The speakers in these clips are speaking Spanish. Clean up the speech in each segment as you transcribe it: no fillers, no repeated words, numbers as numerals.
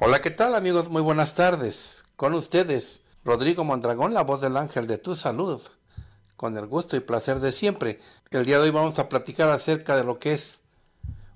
Hola, ¿qué tal, amigos? Muy buenas tardes. Con ustedes, Rodrigo Mondragón, la voz del ángel de tu salud. Con el gusto y placer de siempre. El día de hoy vamos a platicar acerca de lo que es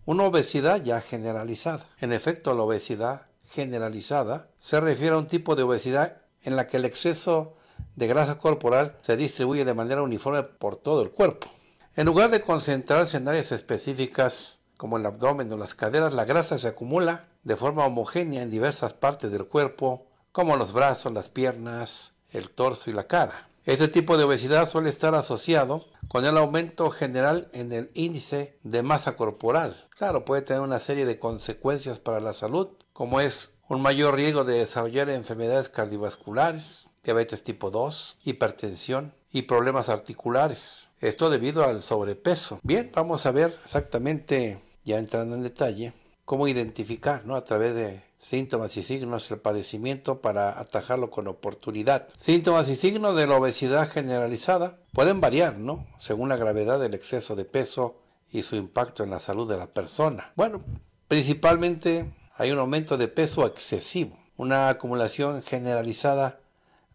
una obesidad ya generalizada. En efecto, la obesidad generalizada se refiere a un tipo de obesidad en la que el exceso de grasa corporal se distribuye de manera uniforme por todo el cuerpo. En lugar de concentrarse en áreas específicas como el abdomen o las caderas, la grasa se acumula de forma homogénea en diversas partes del cuerpo, como los brazos, las piernas, el torso y la cara. Este tipo de obesidad suele estar asociado con el aumento general en el índice de masa corporal. Claro, puede tener una serie de consecuencias para la salud, como es un mayor riesgo de desarrollar enfermedades cardiovasculares, diabetes tipo 2, hipertensión y problemas articulares. Esto debido al sobrepeso. Bien, vamos a ver exactamente, ya entrando en detalle, cómo identificar, ¿no?, a través de síntomas y signos el padecimiento para atajarlo con oportunidad. Síntomas y signos de la obesidad generalizada pueden variar, ¿no?, según la gravedad del exceso de peso y su impacto en la salud de la persona. Bueno, principalmente hay un aumento de peso excesivo, una acumulación generalizada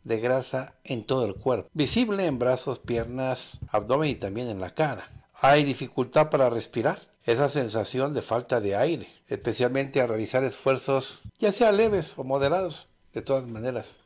de grasa en todo el cuerpo, visible en brazos, piernas, abdomen y también en la cara. Hay dificultad para respirar, esa sensación de falta de aire, especialmente al realizar esfuerzos, ya sea leves o moderados. De todas maneras,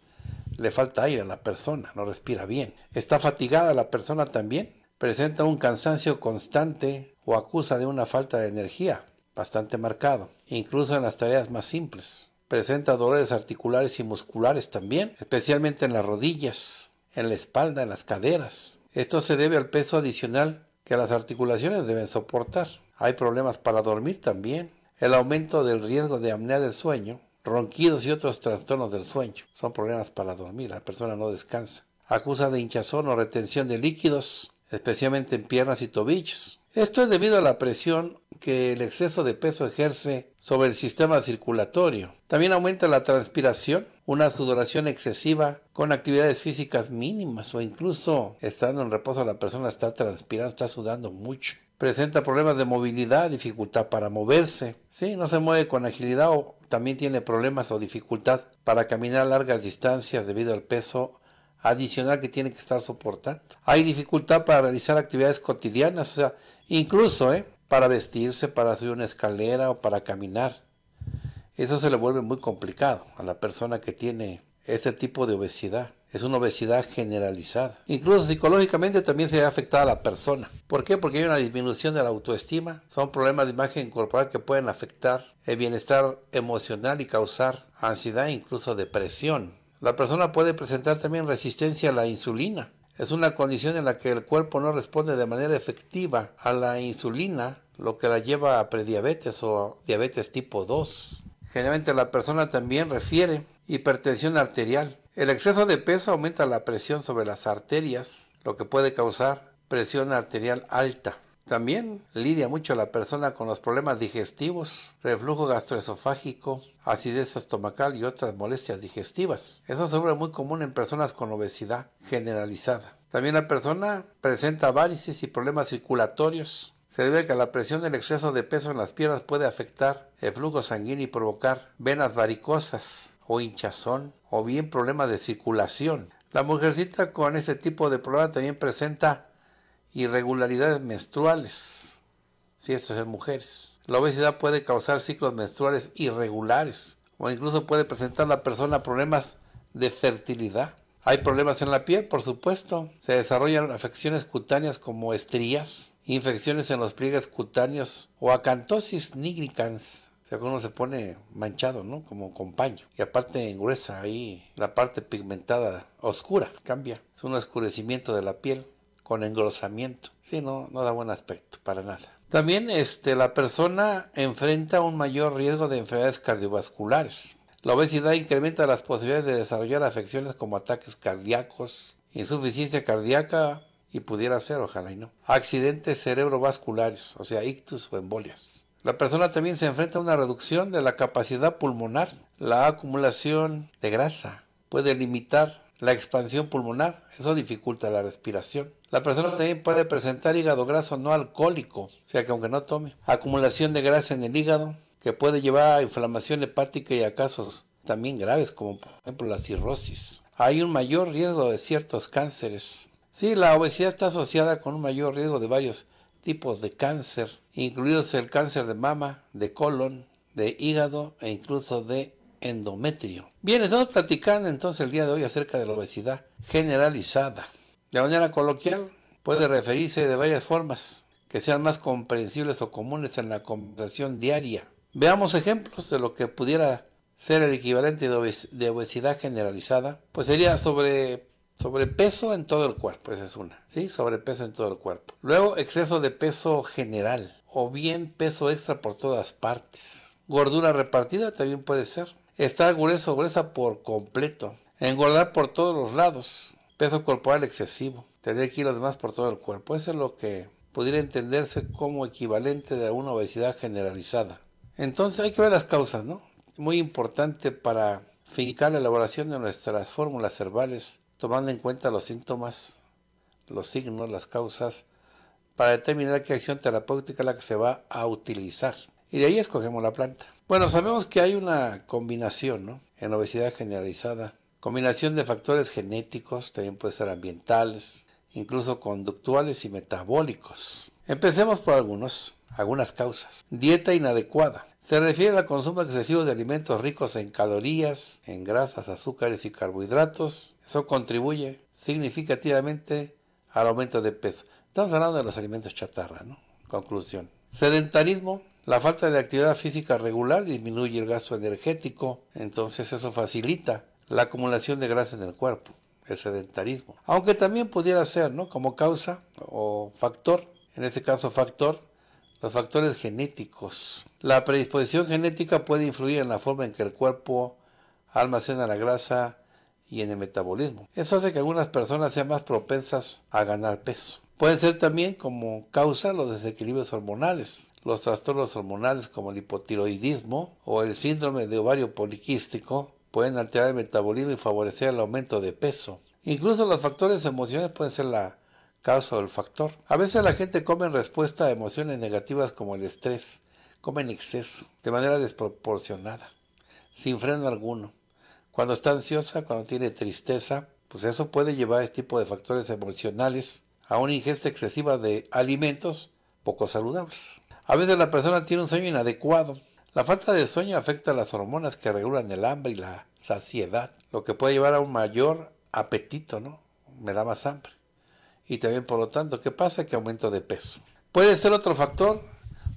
le falta aire a la persona, no respira bien. Está fatigada la persona también, presenta un cansancio constante o acusa de una falta de energía bastante marcado, incluso en las tareas más simples. Presenta dolores articulares y musculares también, especialmente en las rodillas, en la espalda, en las caderas. Esto se debe al peso adicional que las articulaciones deben soportar. Hay problemas para dormir también. El aumento del riesgo de apnea del sueño, ronquidos y otros trastornos del sueño. Son problemas para dormir, la persona no descansa. Acusa de hinchazón o retención de líquidos, especialmente en piernas y tobillos. Esto es debido a la presión que el exceso de peso ejerce sobre el sistema circulatorio. También aumenta la transpiración, una sudoración excesiva con actividades físicas mínimas o incluso estando en reposo la persona está transpirando, está sudando mucho. Presenta problemas de movilidad, dificultad para moverse, ¿sí? No se mueve con agilidad o también tiene problemas o dificultad para caminar largas distancias debido al peso adicional que tiene que estar soportando. Hay dificultad para realizar actividades cotidianas, o sea, incluso para vestirse, para subir una escalera o para caminar. Eso se le vuelve muy complicado a la persona que tiene este tipo de obesidad. Es una obesidad generalizada. Incluso psicológicamente también se ve afectada a la persona. ¿Por qué? Porque hay una disminución de la autoestima. Son problemas de imagen corporal que pueden afectar el bienestar emocional y causar ansiedad e incluso depresión. La persona puede presentar también resistencia a la insulina. Es una condición en la que el cuerpo no responde de manera efectiva a la insulina, lo que la lleva a prediabetes o diabetes tipo 2. Generalmente la persona también refiere hipertensión arterial. El exceso de peso aumenta la presión sobre las arterias, lo que puede causar presión arterial alta. También lidia mucho la persona con los problemas digestivos, reflujo gastroesofágico, acidez estomacal y otras molestias digestivas. Eso se vuelve muy común en personas con obesidad generalizada. También la persona presenta varices y problemas circulatorios. Se debe a que la presión del exceso de peso en las piernas puede afectar el flujo sanguíneo y provocar venas varicosas o hinchazón o bien problemas de circulación. La mujercita con este tipo de problemas también presenta irregularidades menstruales, si esto es en mujeres. La obesidad puede causar ciclos menstruales irregulares o incluso puede presentar la persona problemas de fertilidad. Hay problemas en la piel, por supuesto. Se desarrollan afecciones cutáneas como estrías, infecciones en los pliegues cutáneos o acantosis nigricans. sea, uno se pone manchado, ¿no? Como con paño. Y aparte engruesa ahí la parte pigmentada oscura, cambia. Es un oscurecimiento de la piel con engrosamiento. Sí, no da buen aspecto, para nada. También la persona enfrenta un mayor riesgo de enfermedades cardiovasculares. La obesidad incrementa las posibilidades de desarrollar afecciones como ataques cardíacos, insuficiencia cardíaca, y pudiera ser, ojalá y no, accidentes cerebrovasculares, o sea, ictus o embolias. La persona también se enfrenta a una reducción de la capacidad pulmonar. La acumulación de grasa puede limitar la expansión pulmonar, eso dificulta la respiración. La persona también puede presentar hígado graso no alcohólico, o sea, que aunque no tome, acumulación de grasa en el hígado, que puede llevar a inflamación hepática y a casos también graves, como por ejemplo la cirrosis. Hay un mayor riesgo de ciertos cánceres. Sí, la obesidad está asociada con un mayor riesgo de varios tipos de cáncer, incluidos el cáncer de mama, de colon, de hígado e incluso de endometrio. Bien, estamos platicando entonces el día de hoy acerca de la obesidad generalizada. De manera coloquial, puede referirse de varias formas que sean más comprensibles o comunes en la conversación diaria. Veamos ejemplos de lo que pudiera ser el equivalente de obesidad generalizada. Pues sería sobrepeso en todo el cuerpo, esa es una, ¿sí? Sobrepeso en todo el cuerpo. Luego, exceso de peso general, o bien peso extra por todas partes. Gordura repartida también puede ser. Estar grueso o gruesa por completo. Engordar por todos los lados. Peso corporal excesivo. Tener kilos de más por todo el cuerpo. Eso es lo que pudiera entenderse como equivalente de una obesidad generalizada. Entonces hay que ver las causas, ¿no? Muy importante para fincar la elaboración de nuestras fórmulas herbales, tomando en cuenta los síntomas, los signos, las causas, para determinar qué acción terapéutica es la que se va a utilizar. Y de ahí escogemos la planta. Bueno, sabemos que hay una combinación, ¿no? En obesidad generalizada, combinación de factores genéticos, también puede ser ambientales, incluso conductuales y metabólicos. Empecemos por algunas causas. Dieta inadecuada. Se refiere al consumo excesivo de alimentos ricos en calorías, en grasas, azúcares y carbohidratos. Eso contribuye significativamente al aumento de peso. Estamos hablando de los alimentos chatarra, ¿no? Conclusión. Sedentarismo. La falta de actividad física regular disminuye el gasto energético. Entonces eso facilita la acumulación de grasa en el cuerpo. El sedentarismo. Aunque también pudiera ser, ¿no? Como causa o factor. En este caso factor. Los factores genéticos. La predisposición genética puede influir en la forma en que el cuerpo almacena la grasa y en el metabolismo. Eso hace que algunas personas sean más propensas a ganar peso. Pueden ser también como causa los desequilibrios hormonales, los trastornos hormonales como el hipotiroidismo o el síndrome de ovario poliquístico pueden alterar el metabolismo y favorecer el aumento de peso. Incluso los factores emocionales pueden ser la causa del factor. A veces la gente come en respuesta a emociones negativas como el estrés, come en exceso, de manera desproporcionada, sin freno alguno. Cuando está ansiosa, cuando tiene tristeza, pues eso puede llevar a este tipo de factores emocionales a una ingesta excesiva de alimentos poco saludables. A veces la persona tiene un sueño inadecuado. La falta de sueño afecta a las hormonas que regulan el hambre y la saciedad, lo que puede llevar a un mayor apetito, ¿no? Me da más hambre. Y también, por lo tanto, ¿qué pasa? Que aumento de peso. Puede ser otro factor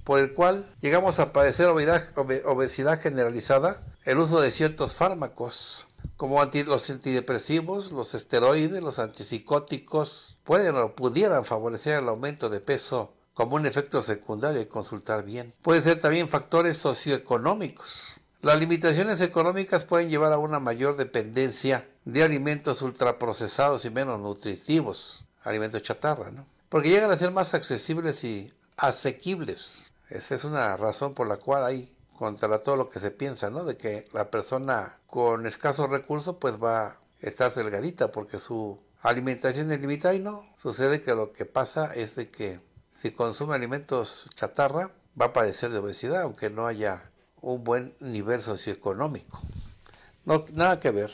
por el cual llegamos a padecer obesidad generalizada, el uso de ciertos fármacos, como los antidepresivos, los esteroides, los antipsicóticos, pueden o pudieran favorecer el aumento de peso como un efecto secundario y consultar bien. Puede ser también factores socioeconómicos. Las limitaciones económicas pueden llevar a una mayor dependencia de alimentos ultraprocesados y menos nutritivos. Alimentos chatarra, ¿no? Porque llegan a ser más accesibles y asequibles. Esa es una razón por la cual hay contra todo lo que se piensa, ¿no? De que la persona con escasos recursos pues va a estar delgadita porque su alimentación es limitada y no. Sucede que lo que pasa es de que si consume alimentos chatarra va a padecer de obesidad aunque no haya un buen nivel socioeconómico. No, nada que ver.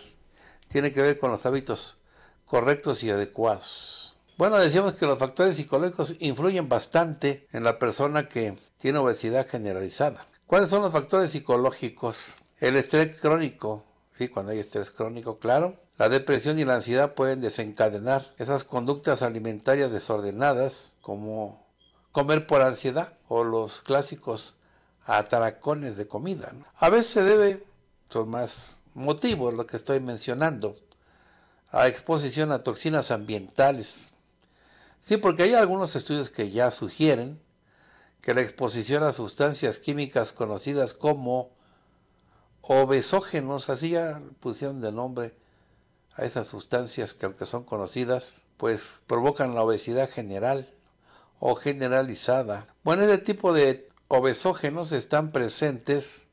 Tiene que ver con los hábitos correctos y adecuados. Bueno, decíamos que los factores psicológicos influyen bastante en la persona que tiene obesidad generalizada. ¿Cuáles son los factores psicológicos? El estrés crónico, sí, cuando hay estrés crónico, claro. La depresión y la ansiedad pueden desencadenar esas conductas alimentarias desordenadas, como comer por ansiedad o los clásicos a atracones de comida, ¿no? A veces se debe, son más motivos lo que estoy mencionando, a exposición a toxinas ambientales. Sí, porque hay algunos estudios que ya sugieren que la exposición a sustancias químicas conocidas como obesógenos, así ya pusieron de nombre a esas sustancias que aunque son conocidas, pues provocan la obesidad general o generalizada. Bueno, este tipo de obesógenos están presentes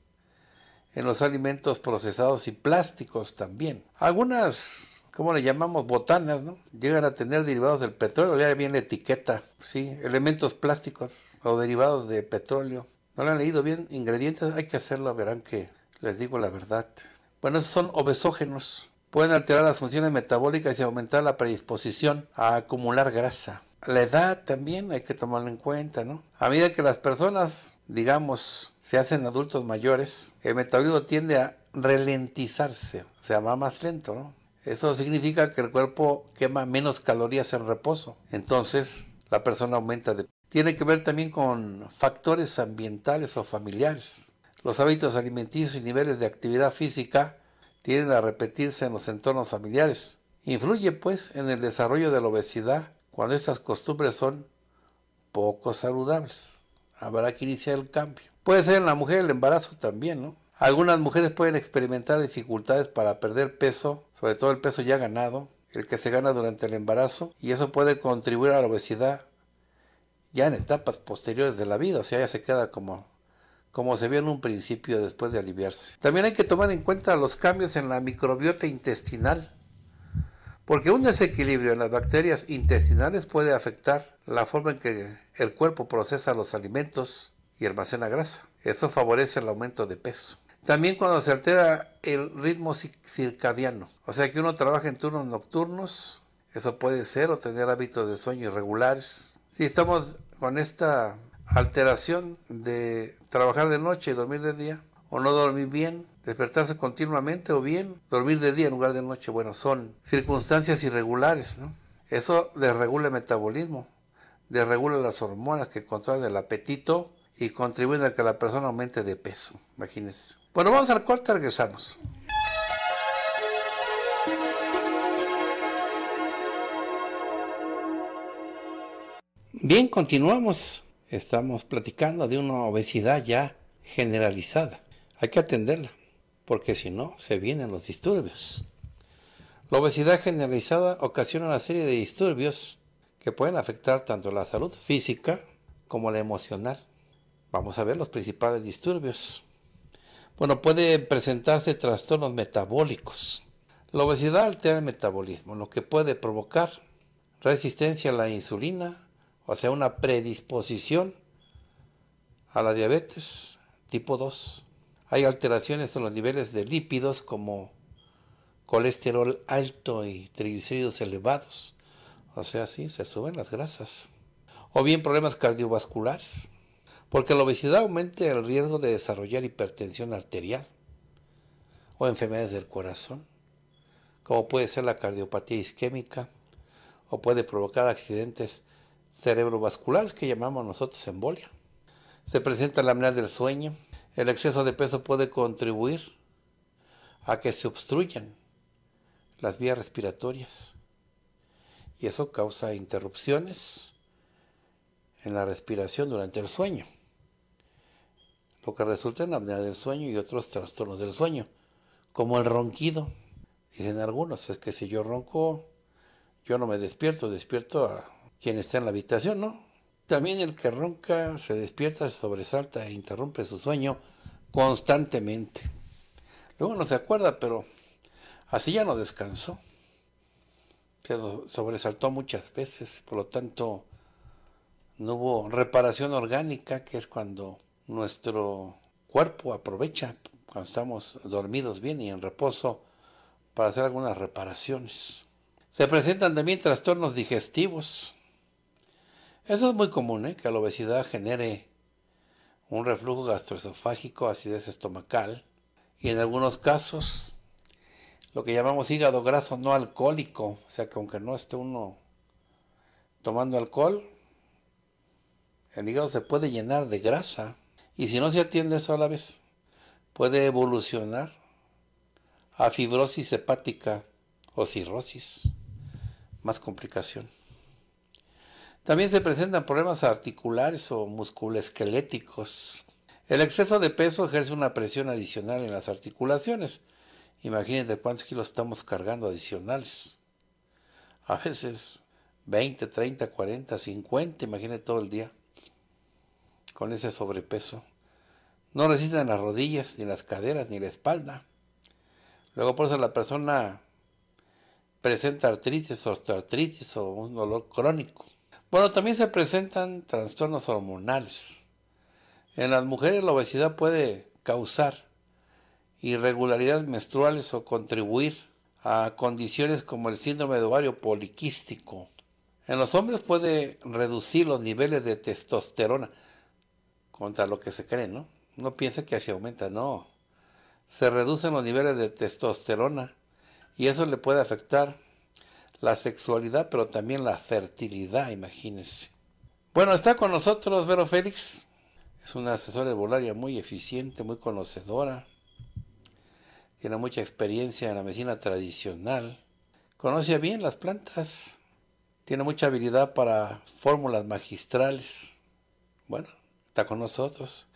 en los alimentos procesados y plásticos también. Algunas, ¿cómo le llamamos? Botanas, ¿no? Llegan a tener derivados del petróleo, ya viene etiqueta, sí, elementos plásticos o derivados de petróleo. ¿No lo han leído bien? Ingredientes, hay que hacerlo, verán que les digo la verdad. Bueno, esos son obesógenos. Pueden alterar las funciones metabólicas y aumentar la predisposición a acumular grasa. La edad también hay que tomarla en cuenta, ¿no? A medida que las personas, digamos, se hacen adultos mayores, el metabolismo tiende a ralentizarse, o sea, va más lento, ¿no? Eso significa que el cuerpo quema menos calorías en reposo. Entonces, la persona aumenta de peso. Tiene que ver también con factores ambientales o familiares. Los hábitos alimenticios y niveles de actividad física tienden a repetirse en los entornos familiares. Influye, pues, en el desarrollo de la obesidad cuando estas costumbres son poco saludables. Habrá que iniciar el cambio. Puede ser en la mujer el embarazo también, ¿no? Algunas mujeres pueden experimentar dificultades para perder peso, sobre todo el peso ya ganado, el que se gana durante el embarazo, y eso puede contribuir a la obesidad ya en etapas posteriores de la vida, o sea, ya se queda como se vio en un principio después de aliviarse. También hay que tomar en cuenta los cambios en la microbiota intestinal, porque un desequilibrio en las bacterias intestinales puede afectar la forma en que el cuerpo procesa los alimentos y almacena grasa. Eso favorece el aumento de peso. También cuando se altera el ritmo circadiano, o sea que uno trabaja en turnos nocturnos, eso puede ser, o tener hábitos de sueño irregulares. Si estamos con esta alteración de trabajar de noche y dormir de día, o no dormir bien, despertarse continuamente o bien dormir de día en lugar de noche. Bueno, son circunstancias irregulares, ¿no? Eso desregula el metabolismo, desregula las hormonas que controlan el apetito y contribuyen a que la persona aumente de peso. Imagínense. Bueno, vamos al corte, regresamos. Bien, continuamos. Estamos platicando de una obesidad ya generalizada. Hay que atenderla, porque si no, se vienen los disturbios. La obesidad generalizada ocasiona una serie de disturbios que pueden afectar tanto la salud física como la emocional. Vamos a ver los principales disturbios. Bueno, pueden presentarse trastornos metabólicos. La obesidad altera el metabolismo, lo que puede provocar resistencia a la insulina, o sea, una predisposición a la diabetes tipo 2. Hay alteraciones en los niveles de lípidos como colesterol alto y triglicéridos elevados. O sea, sí, se suben las grasas. O bien problemas cardiovasculares, porque la obesidad aumenta el riesgo de desarrollar hipertensión arterial o enfermedades del corazón, como puede ser la cardiopatía isquémica, o puede provocar accidentes cerebrovasculares que llamamos nosotros embolia. Se presenta la apnea del sueño. El exceso de peso puede contribuir a que se obstruyan las vías respiratorias y eso causa interrupciones en la respiración durante el sueño, lo que resulta en apnea del sueño y otros trastornos del sueño, como el ronquido. Dicen algunos, es que si yo ronco, yo no me despierto, despierto a quien está en la habitación, ¿no? También el que ronca se despierta, se sobresalta e interrumpe su sueño constantemente. Luego no se acuerda, pero así ya no descansó. Se sobresaltó muchas veces, por lo tanto no hubo reparación orgánica, que es cuando nuestro cuerpo aprovecha, cuando estamos dormidos bien y en reposo, para hacer algunas reparaciones. Se presentan también trastornos digestivos. Eso es muy común, que la obesidad genere un reflujo gastroesofágico, acidez estomacal, y en algunos casos lo que llamamos hígado graso no alcohólico, o sea que aunque no esté uno tomando alcohol, el hígado se puede llenar de grasa Y si no se atiende eso a la vez, puede evolucionar a fibrosis hepática o cirrosis, más complicación. También se presentan problemas articulares o musculoesqueléticos. El exceso de peso ejerce una presión adicional en las articulaciones. Imagínense cuántos kilos estamos cargando adicionales. A veces 20, 30, 40, 50, imagínense todo el día con ese sobrepeso. No resisten las rodillas, ni las caderas, ni la espalda. Luego por eso la persona presenta artritis o osteoartritis o un dolor crónico. Bueno, también se presentan trastornos hormonales. En las mujeres la obesidad puede causar irregularidades menstruales o contribuir a condiciones como el síndrome de ovario poliquístico. En los hombres puede reducir los niveles de testosterona, contra lo que se cree, ¿no? No piensa que así aumenta, no. Se reducen los niveles de testosterona y eso le puede afectar la sexualidad, pero también la fertilidad, imagínense. Bueno, está con nosotros Vero Félix. Es una asesora herbolaria muy eficiente, muy conocedora. Tiene mucha experiencia en la medicina tradicional. Conoce bien las plantas. Tiene mucha habilidad para fórmulas magistrales. Bueno, está con nosotros.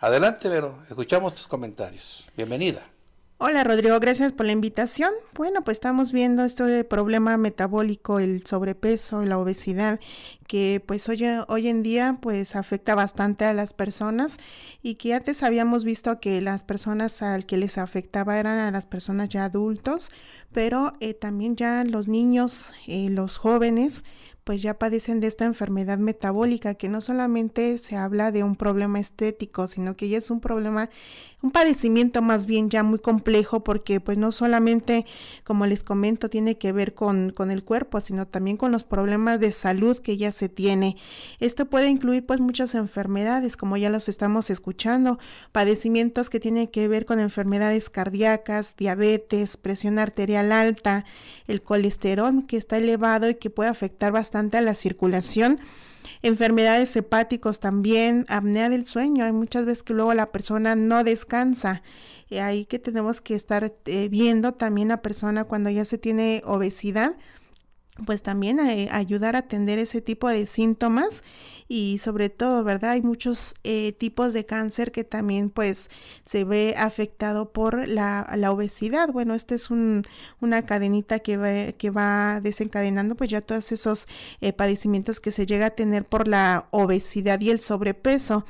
Adelante, Vero. Escuchamos tus comentarios. Bienvenida. Hola Rodrigo, gracias por la invitación. Bueno, pues estamos viendo este problema metabólico, el sobrepeso, la obesidad, que pues hoy en día pues afecta bastante a las personas y que antes habíamos visto que las personas al que les afectaba eran a las personas ya adultos, pero también ya los niños, los jóvenes, pues ya padecen de esta enfermedad metabólica, que no solamente se habla de un problema estético, sino que ya es un problema, un padecimiento más bien ya muy complejo, porque pues no solamente, como les comento, tiene que ver con el cuerpo, sino también con los problemas de salud que ya se tiene. Esto puede incluir pues muchas enfermedades, como ya los estamos escuchando, padecimientos que tienen que ver con enfermedades cardíacas, diabetes, presión arterial alta, el colesterol que está elevado y que puede afectar bastante a la circulación, enfermedades hepáticos también, apnea del sueño. Hay muchas veces que luego la persona no descansa. Ahí que tenemos que estar viendo también la persona cuando ya se tiene obesidad, pues también ayudar a atender ese tipo de síntomas. Y sobre todo, ¿verdad? Hay muchos tipos de cáncer que también pues se ve afectado por la obesidad. Bueno, este es una cadenita que va desencadenando pues ya todos esos padecimientos que se llega a tener por la obesidad y el sobrepeso.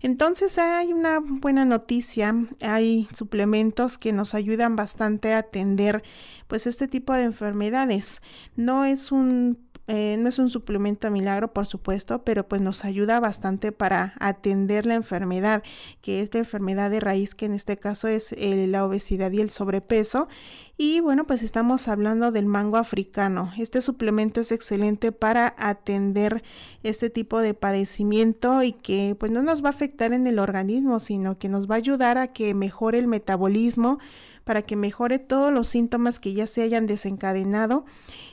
Entonces hay una buena noticia, hay suplementos que nos ayudan bastante a atender pues este tipo de enfermedades. No es un suplemento milagro, por supuesto, pero pues nos ayuda bastante para atender la enfermedad, que es la enfermedad de raíz, que en este caso es la obesidad y el sobrepeso. Y bueno, pues estamos hablando del mango africano. Este suplemento es excelente para atender este tipo de padecimiento y que pues no nos va a afectar en el organismo, sino que nos va a ayudar a que mejore el metabolismo, para que mejore todos los síntomas que ya se hayan desencadenado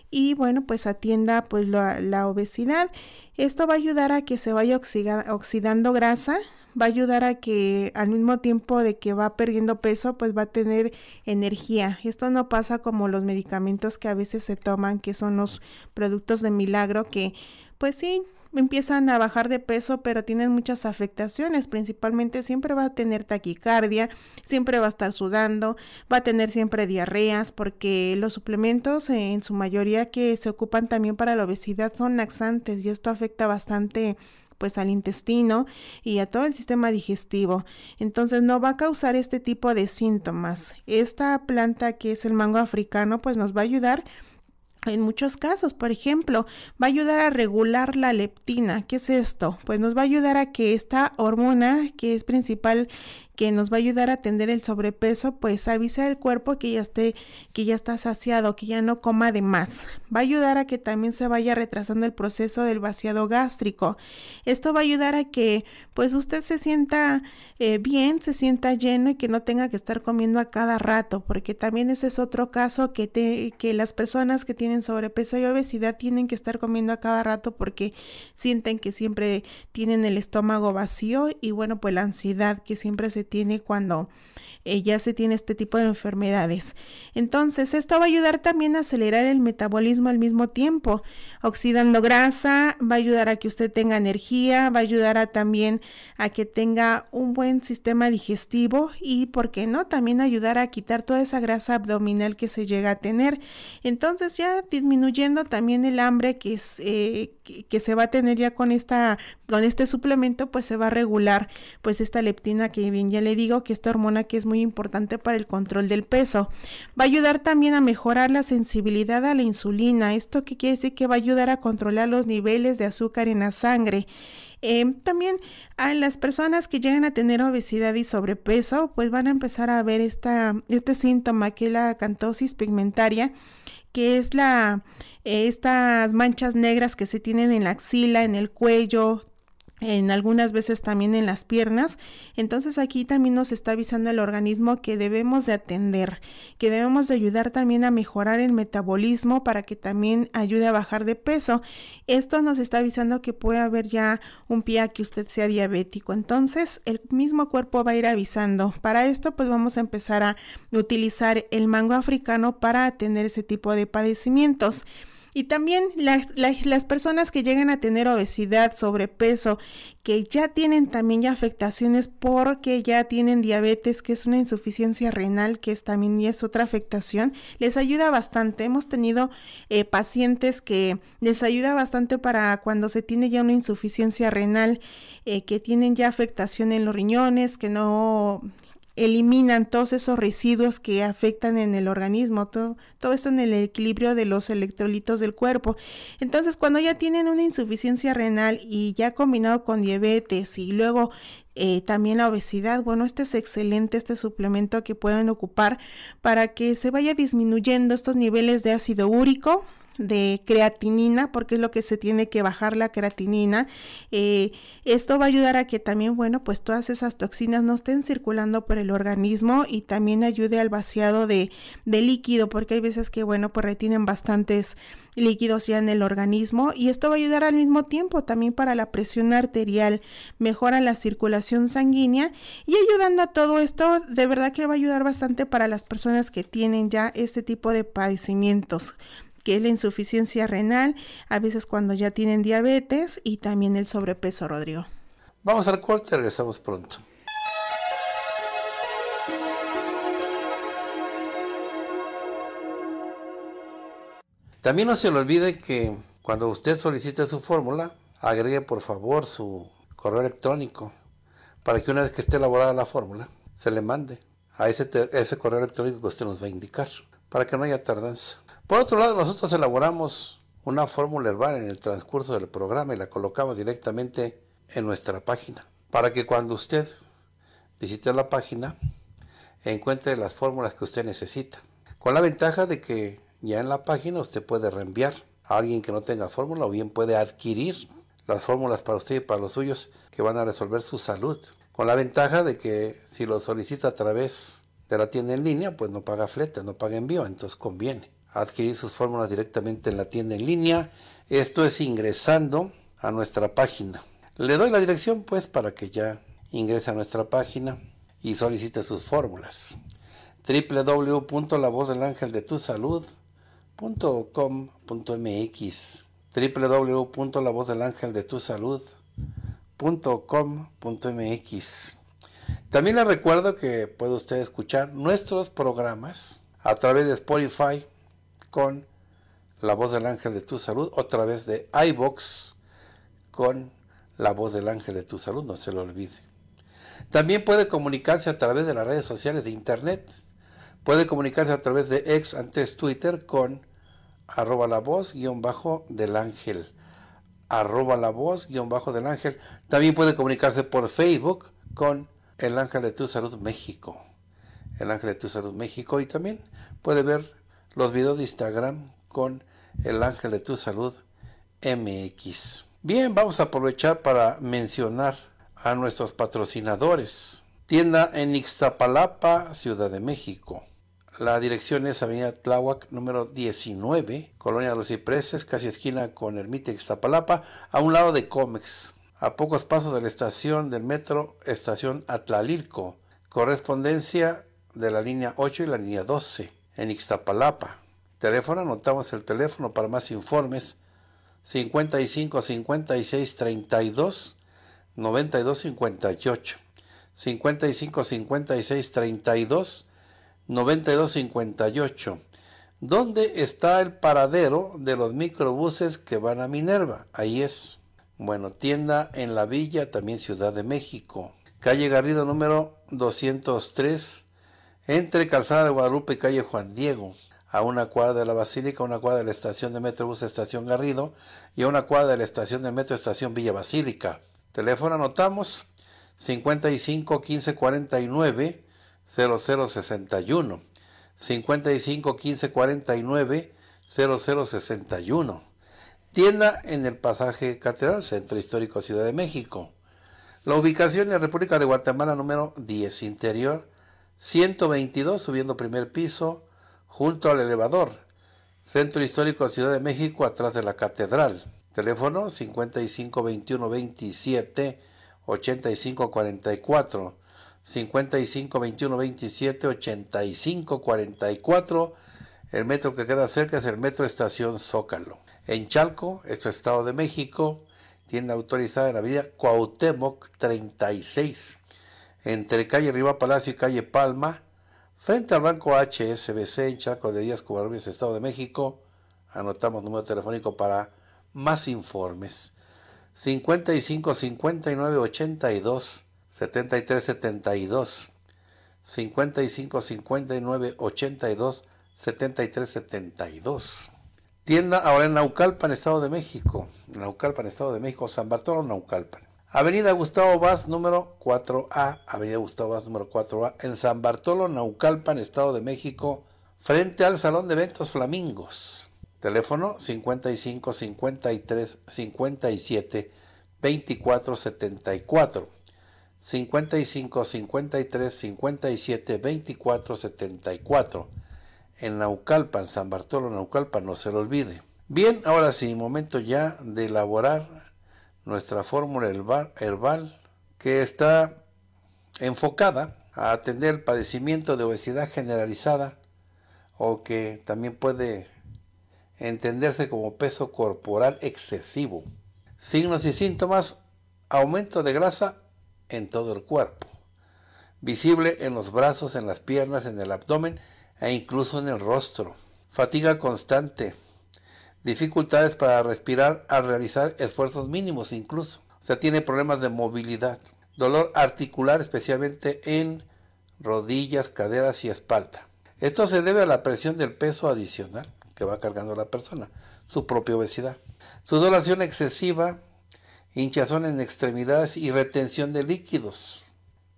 y bueno, pues atienda pues la obesidad. Esto va a ayudar a que se vaya oxidando grasa, va a ayudar a que al mismo tiempo de que va perdiendo peso, pues va a tener energía. Esto no pasa como los medicamentos que a veces se toman, que son los productos de milagro, que pues sí, empiezan a bajar de peso, pero tienen muchas afectaciones. Principalmente siempre va a tener taquicardia, siempre va a estar sudando, va a tener siempre diarreas, porque los suplementos en su mayoría que se ocupan también para la obesidad son laxantes y esto afecta bastante pues al intestino y a todo el sistema digestivo. Entonces no va a causar este tipo de síntomas. Esta planta que es el mango africano pues nos va a ayudar en muchos casos. Por ejemplo, va a ayudar a regular la leptina. ¿Qué es esto? Pues nos va a ayudar a que esta hormona, que es principal, que nos va a ayudar a atender el sobrepeso, pues avisa al cuerpo que ya está saciado, que ya no coma de más. Va a ayudar a que también se vaya retrasando el proceso del vaciado gástrico. Esto va a ayudar a que pues usted se sienta bien, se sienta lleno y que no tenga que estar comiendo a cada rato, porque también ese es otro caso que las personas que tienen sobrepeso y obesidad tienen que estar comiendo a cada rato porque sienten que siempre tienen el estómago vacío y bueno, pues la ansiedad que siempre se tiene cuando ya se tiene este tipo de enfermedades. Entonces, esto va a ayudar también a acelerar el metabolismo al mismo tiempo, oxidando grasa, va a ayudar a que usted tenga energía, va a ayudar a también a que tenga un buen sistema digestivo y, ¿por qué no?, también ayudar a quitar toda esa grasa abdominal que se llega a tener. Entonces, ya disminuyendo también el hambre que es que se va a tener ya con este suplemento, pues se va a regular pues esta leptina, que bien ya le digo que esta hormona que es muy importante para el control del peso. Va a ayudar también a mejorar la sensibilidad a la insulina. Esto que quiere decir que va a ayudar a controlar los niveles de azúcar en la sangre. También a las personas que llegan a tener obesidad y sobrepeso, pues van a empezar a ver este síntoma que es la acantosis pigmentaria, que es estas manchas negras que se tienen en la axila, en el cuello, en algunas veces también en las piernas. Entonces aquí también nos está avisando el organismo que debemos de atender, que debemos de ayudar también a mejorar el metabolismo para que también ayude a bajar de peso. Esto nos está avisando que puede haber ya un pie a que usted sea diabético. Entonces el mismo cuerpo va a ir avisando. Para esto pues vamos a empezar a utilizar el mango africano para atender ese tipo de padecimientos. Y también las personas que llegan a tener obesidad, sobrepeso, que ya tienen también ya afectaciones porque ya tienen diabetes, que es una insuficiencia renal, que es también ya es otra afectación, les ayuda bastante. Hemos tenido pacientes que les ayuda bastante para cuando se tiene ya una insuficiencia renal, que tienen ya afectación en los riñones, que no eliminan todos esos residuos que afectan en el organismo, todo eso en el equilibrio de los electrolitos del cuerpo. Entonces, cuando ya tienen una insuficiencia renal y ya combinado con diabetes y luego también la obesidad, bueno, este es excelente, este suplemento que pueden ocupar para que se vaya disminuyendo estos niveles de ácido úrico, de creatinina, porque es lo que se tiene que bajar, la creatinina. Esto va a ayudar a que también, bueno, pues todas esas toxinas no estén circulando por el organismo y también ayude al vaciado de líquido, porque hay veces que, bueno, pues retienen bastantes líquidos ya en el organismo, y esto va a ayudar al mismo tiempo también para la presión arterial, mejora la circulación sanguínea y ayudando a todo esto, de verdad que va a ayudar bastante para las personas que tienen ya este tipo de padecimientos, que es la insuficiencia renal, a veces cuando ya tienen diabetes y también el sobrepeso, Rodrigo. Vamos al corte, regresamos pronto. También no se le olvide que cuando usted solicite su fórmula, agregue por favor su correo electrónico para que una vez que esté elaborada la fórmula, se le mande a ese correo electrónico que usted nos va a indicar, para que no haya tardanza. Por otro lado, nosotros elaboramos una fórmula herbal en el transcurso del programa y la colocamos directamente en nuestra página, para que cuando usted visite la página, encuentre las fórmulas que usted necesita. Con la ventaja de que ya en la página usted puede reenviar a alguien que no tenga fórmula, o bien puede adquirir las fórmulas para usted y para los suyos que van a resolver su salud. Con la ventaja de que si lo solicita a través de la tienda en línea, pues no paga flete, no paga envío, entonces conviene adquirir sus fórmulas directamente en la tienda en línea. Esto es ingresando a nuestra página. Le doy la dirección pues para que ya ingrese a nuestra página y solicite sus fórmulas. www.lavozdelangeldetusalud.com.mx www.lavozdelangeldetusalud.com.mx. También les recuerdo que puede usted escuchar nuestros programas a través de Spotify con La Voz del Ángel de tu Salud, o a través de iVoox con La Voz del Ángel de tu Salud, no se lo olvide. También puede comunicarse a través de las redes sociales de internet, puede comunicarse a través de X, antes Twitter, con @lavoz_del ángel, @lavoz_del ángel. También puede comunicarse por Facebook con El Ángel de tu Salud México. El Ángel de tu Salud México. Y también puede ver los videos de Instagram con El Ángel de tu Salud MX. Bien, vamos a aprovechar para mencionar a nuestros patrocinadores. Tienda en Ixtapalapa, Ciudad de México. La dirección es Avenida Tláhuac, número 19, Colonia de los Cipreses, casi esquina con Ermita Ixtapalapa, a un lado de Comex, a pocos pasos de la estación del metro, estación Atlalilco, correspondencia de la línea 8 y la línea 12, en Ixtapalapa. Teléfono, anotamos el teléfono para más informes, 55 56 32 92 58, 55 56 32 9258. ¿Dónde está el paradero de los microbuses que van a Minerva? Ahí es. Bueno, tienda en la Villa, también Ciudad de México. Calle Garrido número 203, entre Calzada de Guadalupe y Calle Juan Diego, a una cuadra de la Basílica, a una cuadra de la estación de Metrobús Estación Garrido y a una cuadra de la estación del Metro Estación Villa Basílica. Teléfono anotamos 55 15 49 0061, 55 15 49 0061. Tienda en el pasaje Catedral, Centro Histórico, Ciudad de México. La ubicación en la República de Guatemala número 10, interior 122, subiendo primer piso junto al elevador, Centro Histórico, Ciudad de México, atrás de la Catedral. Teléfono 55 21 27 85 44, 55 21 27 85 44. El metro que queda cerca es el Metro Estación Zócalo. En Chalco, esto es Estado de México, tienda autorizada en la avenida Cuauhtémoc 36, entre calle Riva Palacio y calle Palma, frente al banco HSBC en Chalco de Díaz Covarrubias, Estado de México. Anotamos número telefónico para más informes, 55 59 82 73 72, 55 59 82 73 72. Tienda ahora en Naucalpan, Estado de México. Naucalpan, Estado de México, San Bartolomé, Naucalpan. Avenida Gustavo Vaz número 4A, Avenida Gustavo Vaz número 4A, en San Bartolomé, Naucalpan, Estado de México, frente al Salón de Eventos Flamingos. Teléfono 55 53 57 24 74. 55 53 57 24 74 en Naucalpan, San Bartolo, Naucalpan, no se lo olvide. Bien, ahora sí, momento ya de elaborar nuestra fórmula herbal que está enfocada a atender el padecimiento de obesidad generalizada, o que también puede entenderse como peso corporal excesivo. Signos y síntomas: aumento de grasa en todo el cuerpo, visible en los brazos, en las piernas, en el abdomen e incluso en el rostro. Fatiga constante, dificultades para respirar al realizar esfuerzos mínimos incluso. O sea, tiene problemas de movilidad, dolor articular especialmente en rodillas, caderas y espalda. Esto se debe a la presión del peso adicional que va cargando la persona, su propia obesidad. Sudoración excesiva, hinchazón en extremidades y retención de líquidos.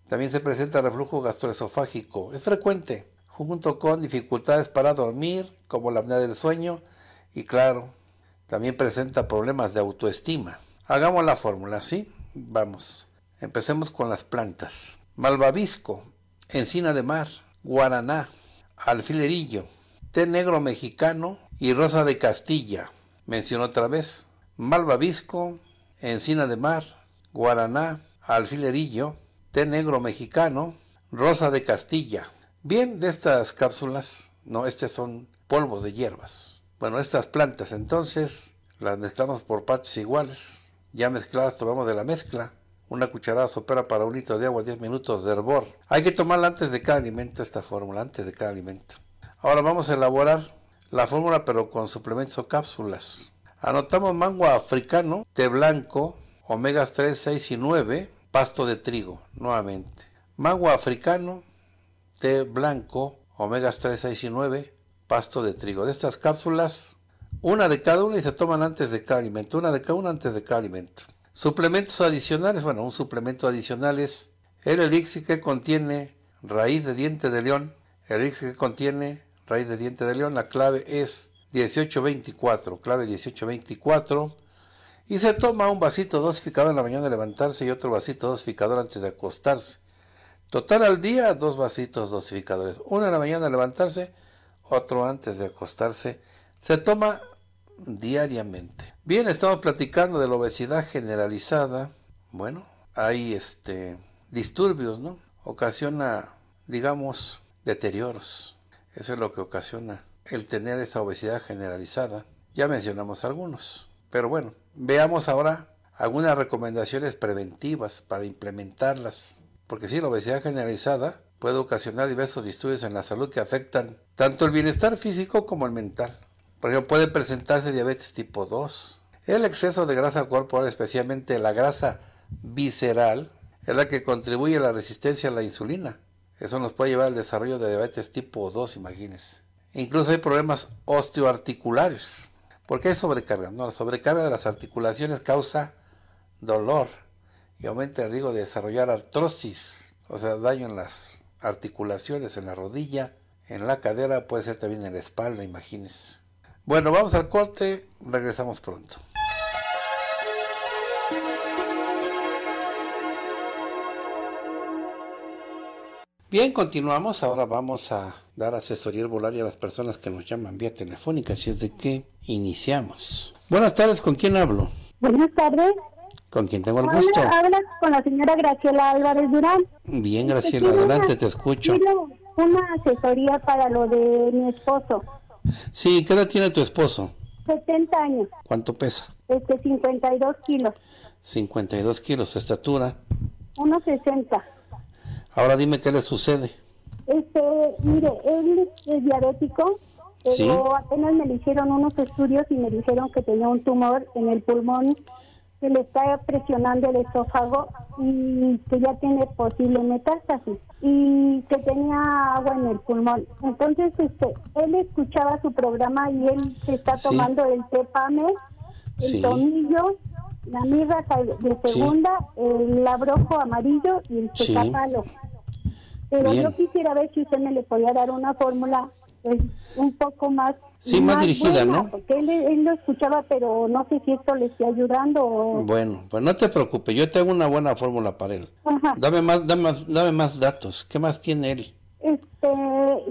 También se presenta reflujo gastroesofágico. Es frecuente, junto con dificultades para dormir, como la apnea del sueño, y claro, también presenta problemas de autoestima. Hagamos la fórmula, ¿sí? Vamos. Empecemos con las plantas. Malvavisco, encina de mar, guaraná, alfilerillo, té negro mexicano y rosa de Castilla. Menciono otra vez. Malvavisco, encina de mar, guaraná, alfilerillo, té negro mexicano, rosa de Castilla. Bien, de estas cápsulas, no, estos son polvos de hierbas. Bueno, estas plantas, entonces, las mezclamos por partes iguales. Ya mezcladas, tomamos de la mezcla una cucharada sopera para un litro de agua, 10 minutos de hervor. Hay que tomarla antes de cada alimento, esta fórmula, antes de cada alimento. Ahora vamos a elaborar la fórmula, pero con suplementos o cápsulas. Anotamos mango africano, té blanco, omegas 3, 6 y 9, pasto de trigo, nuevamente. Mango africano, té blanco, omegas 3, 6 y 9, pasto de trigo. De estas cápsulas, una de cada una y se toman antes de cada alimento, una de cada una antes de cada alimento. Suplementos adicionales, bueno, un suplemento adicional es El elixir que contiene raíz de diente de león, la clave es 1824, clave 1824, y se toma un vasito dosificador en la mañana de levantarse y otro vasito dosificador antes de acostarse. Total al día, dos vasitos dosificadores, uno en la mañana de levantarse, otro antes de acostarse. Se toma diariamente. Bien, estamos platicando de la obesidad generalizada. Bueno, hay disturbios, ¿no? Ocasiona, digamos, deterioros. Eso es lo que ocasiona el tener esa obesidad generalizada. Ya mencionamos algunos. Pero bueno, veamos ahora algunas recomendaciones preventivas para implementarlas. Porque sí, la obesidad generalizada puede ocasionar diversos disturbios en la salud que afectan tanto el bienestar físico como el mental. Por ejemplo, puede presentarse diabetes tipo 2. El exceso de grasa corporal, especialmente la grasa visceral, es la que contribuye a la resistencia a la insulina. Eso nos puede llevar al desarrollo de diabetes tipo 2, imagínense. Incluso hay problemas osteoarticulares, porque hay sobrecarga. No, la sobrecarga de las articulaciones causa dolor y aumenta el riesgo de desarrollar artrosis, o sea, daño en las articulaciones, en la rodilla, en la cadera, puede ser también en la espalda, imagínense. Bueno, vamos al corte, regresamos pronto. Bien, continuamos. Ahora vamos a dar asesoría herbolaria a las personas que nos llaman vía telefónica, así es de que iniciamos. Buenas tardes, ¿con quién hablo? Buenas tardes. ¿Con quién tengo el gusto? Hablas con la señora Graciela Álvarez Durán. Bien, Graciela, adelante, te escucho. Una asesoría para lo de mi esposo. Sí, ¿qué edad tiene tu esposo? 70 años. ¿Cuánto pesa? 52 kilos. 52 kilos, ¿su estatura? 1.60. Ahora dime qué le sucede. Mire, él es diabético, pero ¿sí? Apenas me le hicieron unos estudios y me dijeron que tenía un tumor en el pulmón que le está presionando el esófago y que ya tiene posible metástasis y que tenía agua en el pulmón. Entonces, él escuchaba su programa y él se está tomando el té PAME, el tomillo, la mirra de segunda, el labrojo amarillo y el cecapalo. Pero bien, yo quisiera ver si usted me le podía dar una fórmula un poco más... Sí, más dirigida, buena, ¿no? Porque él lo escuchaba, pero no sé si esto le está ayudando o... Bueno, pues no te preocupes, yo tengo una buena fórmula para él. Ajá. Dame más datos. ¿Qué más tiene él?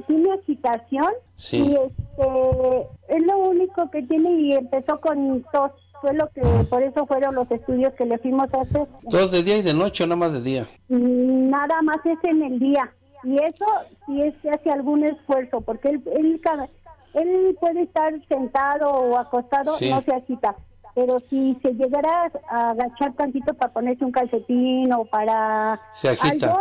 Tiene agitación. Sí. Y es lo único que tiene y empezó con tos. Fue lo que, por eso fueron los estudios que le fuimos a hacer. ¿Tos de día y de noche o nada más de día? Nada más es en el día. Y eso sí es que hace algún esfuerzo, porque él puede estar sentado o acostado, no se agita. Pero si se llegara a agachar tantito para ponerse un calcetín o para algo, se agita.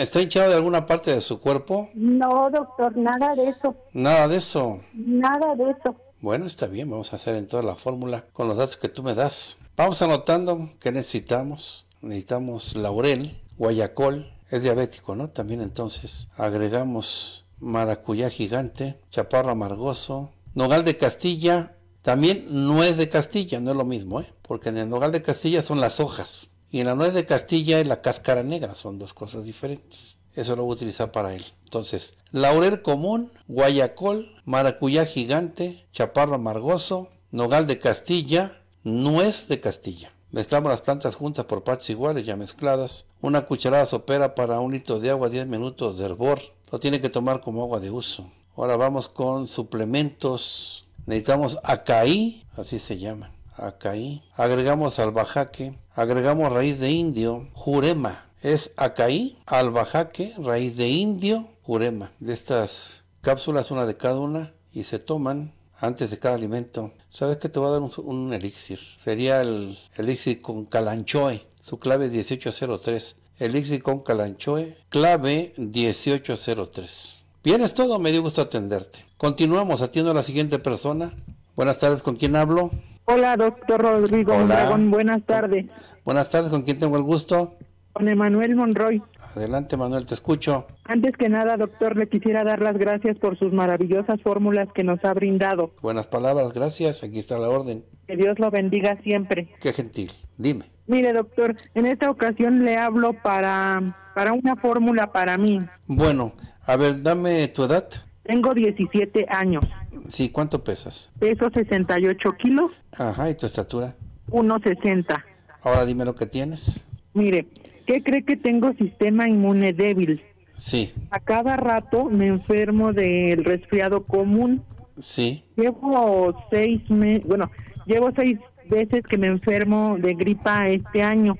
¿Está hinchado de alguna parte de su cuerpo? No, doctor, nada de eso. ¿Nada de eso? Nada de eso. Bueno, está bien, vamos a hacer entonces la fórmula con los datos que tú me das. Vamos anotando qué necesitamos. Necesitamos laurel, guayacol, es diabético, ¿no? También entonces agregamos... maracuyá gigante, chaparro amargoso, nogal de Castilla, también nuez de Castilla, no es lo mismo, porque en el nogal de Castilla son las hojas y en la nuez de Castilla es la cáscara negra, son dos cosas diferentes. Eso lo voy a utilizar para él. Entonces, laurel común, guayacol, maracuyá gigante, chaparro amargoso, nogal de Castilla, nuez de Castilla. Mezclamos las plantas juntas por partes iguales, ya mezcladas. Una cucharada sopera para 1 litro de agua, 10 minutos de hervor. Lo tiene que tomar como agua de uso. Ahora vamos con suplementos. Necesitamos acaí, así se llama, acaí. Agregamos albahaque, agregamos raíz de indio, jurema. Es acaí, albahaque, raíz de indio, jurema. De estas cápsulas, una de cada una, y se toman antes de cada alimento. ¿Sabes qué? Te va a dar un elixir. Sería el elixir con calanchoe. Su clave es 1803. Elixir con calanchoe, clave 1803. Bien, es todo. Me dio gusto atenderte. Continuamos. Atiendo a la siguiente persona. Buenas tardes. ¿Con quién hablo? Hola, doctor Rodrigo Mondragón. Buenas tardes. Buenas tardes. ¿Con quién tengo el gusto? Con Emanuel Monroy. Adelante, Manuel, te escucho. Antes que nada, doctor, le quisiera dar las gracias por sus maravillosas fórmulas que nos ha brindado. Buenas palabras, gracias, aquí está la orden. Que Dios lo bendiga siempre. Qué gentil, dime. Mire, doctor, en esta ocasión le hablo para una fórmula para mí. Bueno, a ver, dame tu edad. Tengo 17 años. Sí, ¿cuánto pesas? Peso 68 kilos. Ajá, ¿y tu estatura? 1.60. Ahora dime lo que tienes. Mire, ¿qué cree que tengo? Sistema inmune débil. Sí. A cada rato me enfermo del resfriado común. Sí. Llevo 6 veces que me enfermo de gripa este año.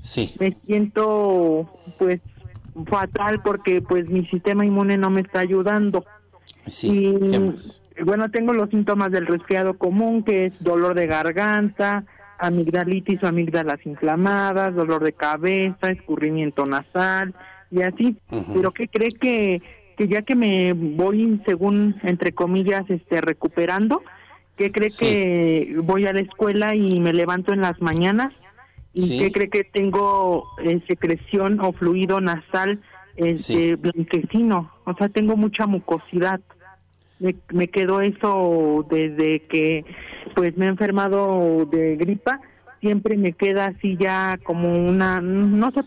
Sí. Me siento, pues, fatal porque, pues, mi sistema inmune no me está ayudando. Sí, y, ¿qué más? Bueno, tengo los síntomas del resfriado común, que es dolor de garganta, amigdalitis o amígdalas inflamadas, dolor de cabeza, escurrimiento nasal y así. Uh-huh. Pero ¿qué cree que ya que me voy, según, entre comillas, recuperando, ¿qué cree que voy a la escuela y me levanto en las mañanas? ¿Y qué cree que tengo secreción o fluido nasal blanquecino? O sea, tengo mucha mucosidad. Me quedó eso desde que pues me he enfermado de gripa. Siempre me queda así ya como una, no se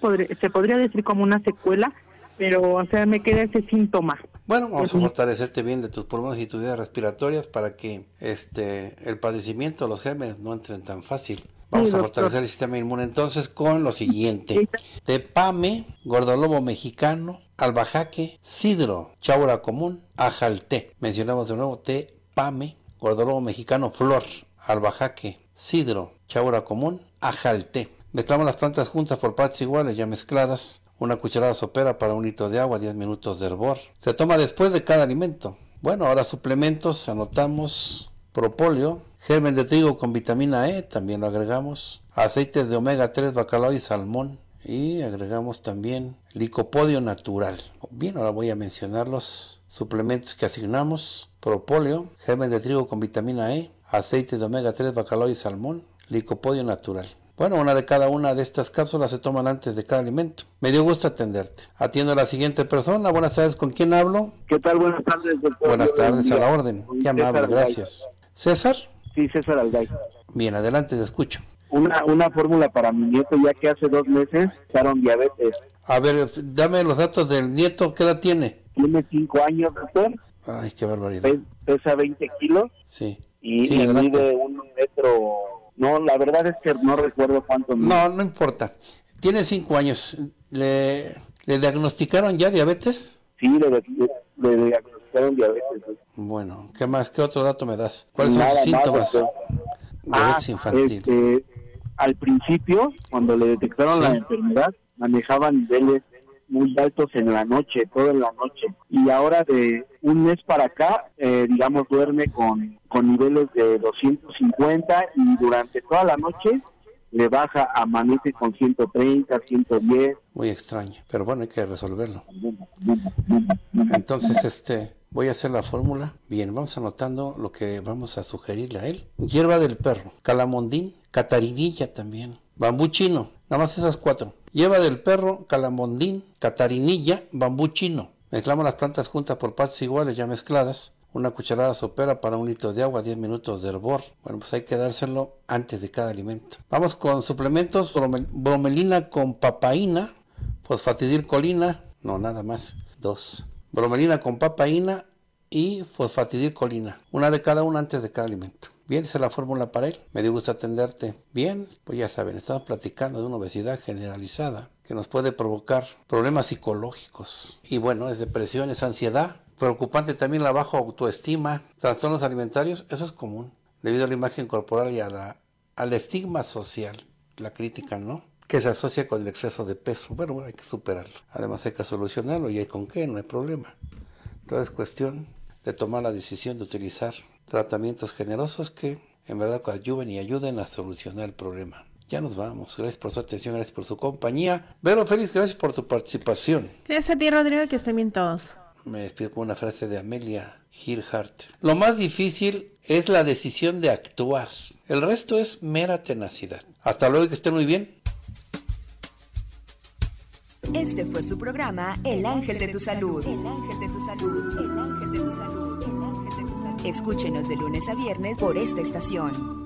podría decir como una secuela, pero o sea, me queda ese síntoma. Bueno, vamos a fortalecerte bien de tus pulmones y tus vías respiratorias para que el padecimiento, los gérmenes no entren tan fácil. Vamos a fortalecer el sistema inmune entonces con lo siguiente: tepame, gordolobo mexicano, albajaque, sidro, chaura común, ajalté. Mencionamos de nuevo tepame, gordolobo mexicano, flor, albajaque, sidro, chaura común, ajalté. Mezclamos las plantas juntas por partes iguales, ya mezcladas. Una cucharada sopera para 1 litro de agua, 10 minutos de hervor. Se toma después de cada alimento. Bueno, ahora suplementos, anotamos propóleo, germen de trigo con vitamina E, también lo agregamos. Aceites de omega 3, bacalao y salmón. Y agregamos también licopodio natural. Bien, ahora voy a mencionar los suplementos que asignamos. Propóleo, germen de trigo con vitamina E, aceite de omega 3, bacalao y salmón, licopodio natural. Bueno, una de cada una de estas cápsulas se toman antes de cada alimento. Me dio gusto atenderte. Atiendo a la siguiente persona. Buenas tardes, ¿con quién hablo? ¿Qué tal? Buenas tardes, doctor. Buenas tardes, a la orden. Qué amable, gracias. ¿César? Sí, César Algay. Bien, adelante, te escucho. Una fórmula para mi nieto, ya que hace 2 meses echaron diabetes. A ver, dame los datos del nieto. ¿Qué edad tiene? Tiene 5 años, doctor. Ay, qué barbaridad. Pesa 20 kilos. Sí. Y mide 1 metro... No, la verdad es que no recuerdo cuánto. No importa. Tiene 5 años. ¿Le diagnosticaron ya diabetes? Sí, le diagnosticaron diabetes. Bueno, ¿qué más? ¿Qué otro dato me das? ¿Cuáles son sus síntomas? Diabetes infantil. Al principio, cuando le detectaron la enfermedad, manejaba niveles muy altos en la noche, toda la noche. Y ahora de un mes para acá, digamos, duerme con niveles de 250 y durante toda la noche le baja, amanece con 130, 110. Muy extraño, pero bueno, hay que resolverlo. Entonces, voy a hacer la fórmula. Bien, vamos anotando lo que vamos a sugerirle a él. Hierba del perro, calamondín, catarinilla también, bambú chino, nada más esas 4. Hierba del perro, calamondín, catarinilla, bambú chino. Mezclamos las plantas juntas por partes iguales, ya mezcladas. Una cucharada sopera para 1 litro de agua, 10 minutos de hervor. Bueno, pues hay que dárselo antes de cada alimento. Vamos con suplementos: bromelina con papaína, fosfatidilcolina, no, nada más, 2. Bromelina con papaína y fosfatidilcolina. Una de cada una antes de cada alimento. Bien, esa es la fórmula para él. Me dio gusto atenderte. Bien, pues ya saben, estamos platicando de una obesidad generalizada que nos puede provocar problemas psicológicos. Y bueno, es depresión, es ansiedad. Preocupante también la baja autoestima, trastornos alimentarios, eso es común, debido a la imagen corporal y al estigma social, la crítica, ¿no?, que se asocia con el exceso de peso. Bueno, hay que superarlo. Además hay que solucionarlo y hay con qué, no hay problema. Entonces es cuestión de tomar la decisión de utilizar tratamientos generosos que en verdad coadyuven y ayuden a solucionar el problema. Ya nos vamos. Gracias por su atención, gracias por su compañía. Vero Félix, gracias por tu participación. Gracias a ti, Rodrigo, que estén bien todos. Me despido con una frase de Amelia Earhart. Lo más difícil es la decisión de actuar. El resto es mera tenacidad. Hasta luego y que estén muy bien. Este fue su programa El Ángel de tu Salud. El Ángel de tu Salud. El Ángel de tu Salud. El Ángel de tu Salud. Escúchenos de lunes a viernes por esta estación.